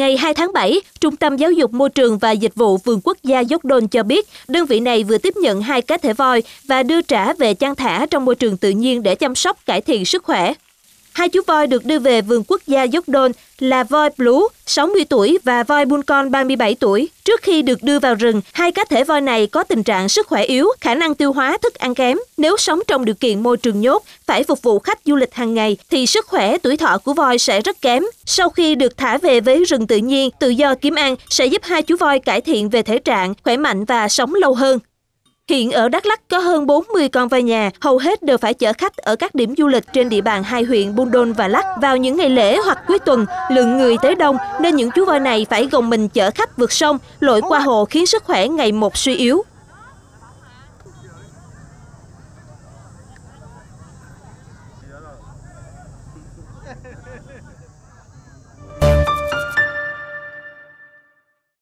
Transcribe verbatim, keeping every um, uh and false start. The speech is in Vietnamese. Ngày hai tháng bảy, Trung tâm Giáo dục Môi trường và Dịch vụ Vườn Quốc gia Yok Đôn cho biết, đơn vị này vừa tiếp nhận hai cá thể voi và đưa trả về chăn thả trong môi trường tự nhiên để chăm sóc cải thiện sức khỏe. Hai chú voi được đưa về Vườn Quốc gia Yok Đôn là voi Blue, sáu mươi tuổi và voi Buncon, ba mươi bảy tuổi. Trước khi được đưa vào rừng, hai cá thể voi này có tình trạng sức khỏe yếu, khả năng tiêu hóa thức ăn kém. Nếu sống trong điều kiện môi trường nhốt, phải phục vụ khách du lịch hàng ngày, thì sức khỏe tuổi thọ của voi sẽ rất kém. Sau khi được thả về với rừng tự nhiên, tự do kiếm ăn sẽ giúp hai chú voi cải thiện về thể trạng, khỏe mạnh và sống lâu hơn. Hiện ở Đắk Lắk có hơn bốn mươi con voi nhà, hầu hết đều phải chở khách ở các điểm du lịch trên địa bàn hai huyện Buncon Đôn và Lắk. Vào những ngày lễ hoặc cuối tuần, lượng người tới đông nên những chú voi này phải gồng mình chở khách vượt sông, lội qua hồ khiến sức khỏe ngày một suy yếu.